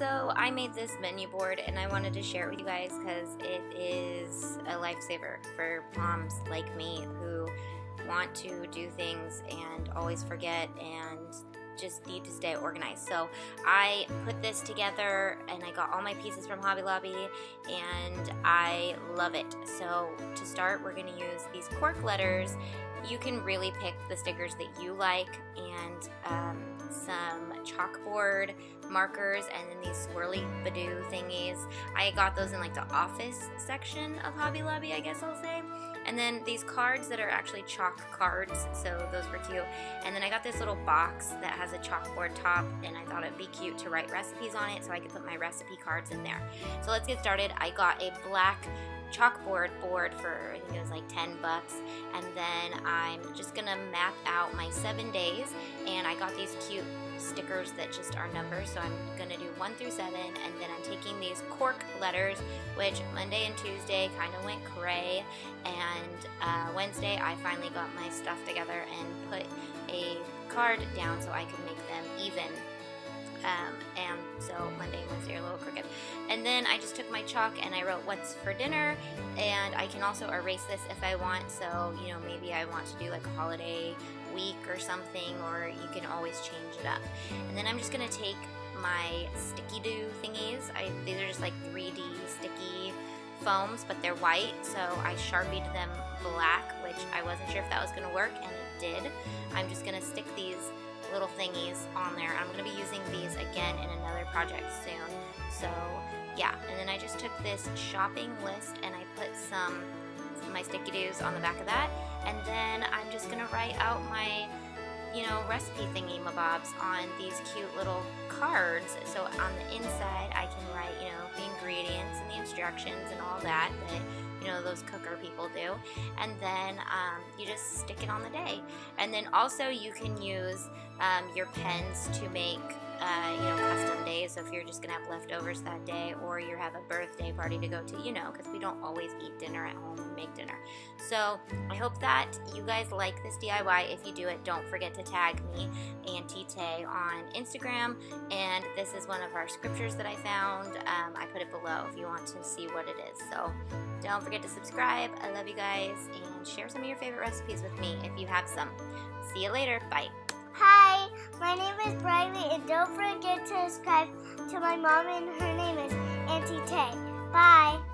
So I made this menu board and I wanted to share it with you guys because it is a lifesaver for moms like me who want to do things and always forget and just need to stay organized. So I put this together and I got all my pieces from Hobby Lobby and I love it. So to start, we're going to use these cork letters. You can really pick the stickers that you like, and some chalkboard markers, and then these swirly badoo thingies. I got those in like the office section of Hobby Lobby, I guess I'll say. And then these cards that are actually chalk cards, so those were cute. And then I got this little box that has a chalkboard top, and I thought it'd be cute to write recipes on it so I could put my recipe cards in there. So let's get started. I got a black chalkboard board for, I think it was like $10, and then I'm just gonna map out my 7 days, and I got these cute stickers that just are numbers, so I'm gonna do 1 through 7, and then I'm taking these cork letters, which Monday and Tuesday kind of went gray, and Wednesday I finally got my stuff together and put a card down so I could make them even. And so Monday and Wednesday are a little crooked. And then I just took my chalk and I wrote what's for dinner, and I can also erase this if I want. So, you know, maybe I want to do like a holiday week or something, or you can always change it up. And then I'm just going to take my sticky-do thingies. These are just like 3D sticky foams, but they're white, so I Sharpied them black, which I wasn't sure if that was going to work, and it did. I'm just going to stick these little thingies on there. I'm going to be using these again in another project soon. So yeah, and then I just took this shopping list and I put some of my sticky-dos on the back of that, and then I'm just going to write out my, you know, recipe thingy-mabobs on these cute little cards. So on the inside I can write, you know, the ingredients and the instructions and all that that, you know, those cooker people do, and then you just stick it on the day. And then also you can use your pens to make you know, custom days. So if you're just gonna have leftovers that day, or you have a birthday party to go to, you know, because we don't always eat dinner at home, we make dinner. So I hope that you guys like this DIY. If you do it, don't forget to tag me and Tite on Instagram. And this is one of our scriptures that I found. I put it below if you want to see what it is. So don't forget to subscribe. I love you guys, and share some of your favorite recipes with me if you have some. See you later. Bye. Hi, my name is Briley, and don't forget to subscribe to my mom, and her name is Auntie Tay. Bye.